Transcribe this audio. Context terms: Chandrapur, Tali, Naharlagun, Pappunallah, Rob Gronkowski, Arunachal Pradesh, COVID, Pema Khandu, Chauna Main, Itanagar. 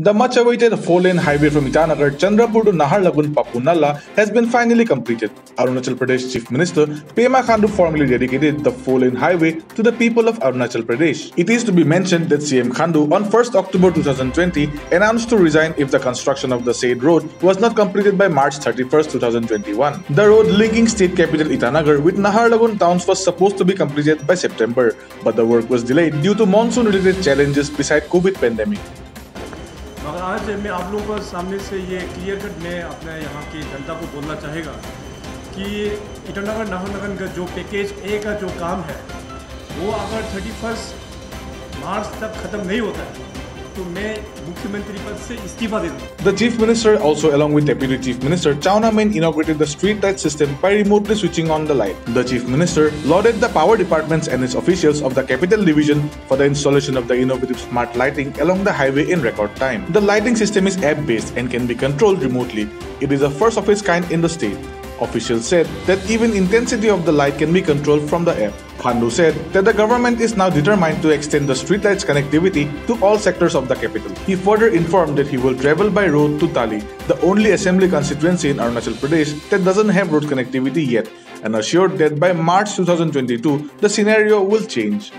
The much-awaited four-lane highway from Itanagar, Chandrapur to Naharlagun, Pappunallah has been finally completed. Arunachal Pradesh Chief Minister Pema Khandu formally dedicated the four-lane highway to the people of Arunachal Pradesh. It is to be mentioned that CM Khandu on 1st October 2020 announced to resign if the construction of the said road was not completed by March 31st, 2021. The road linking state capital Itanagar with Naharlagun towns was supposed to be completed by September, but the work was delayed due to monsoon-related challenges beside COVID pandemic. मगर आज मैं आप लोगों के सामने से ये clear cut मैं अपने यहाँ की जनता को बोलना चाहेगा कि इटानगर नाहरलगुन का जो पैकेज ए का जो काम है वो अगर 31 मार्च तक ख़त्म नहीं होता है तो मैं मुख्यमंत्री पद से इस्तीफा दे दूँ। The Chief Minister also, along with Deputy Chief Minister Chauna Main, inaugurated the street light system by remotely switching on the light. The Chief Minister lauded the power departments and its officials of the Capital Division for the installation of the innovative smart lighting along the highway in record time. The lighting system is app-based and can be controlled remotely. It is the first of its kind in the state. Officials said that even intensity of the light can be controlled from the app. Khandu said that the government is now determined to extend the streetlights connectivity to all sectors of the capital. He further informed that he will travel by road to Tali, the only assembly constituency in Arunachal Pradesh that doesn't have road connectivity yet, and assured that by March 2022 the scenario will change.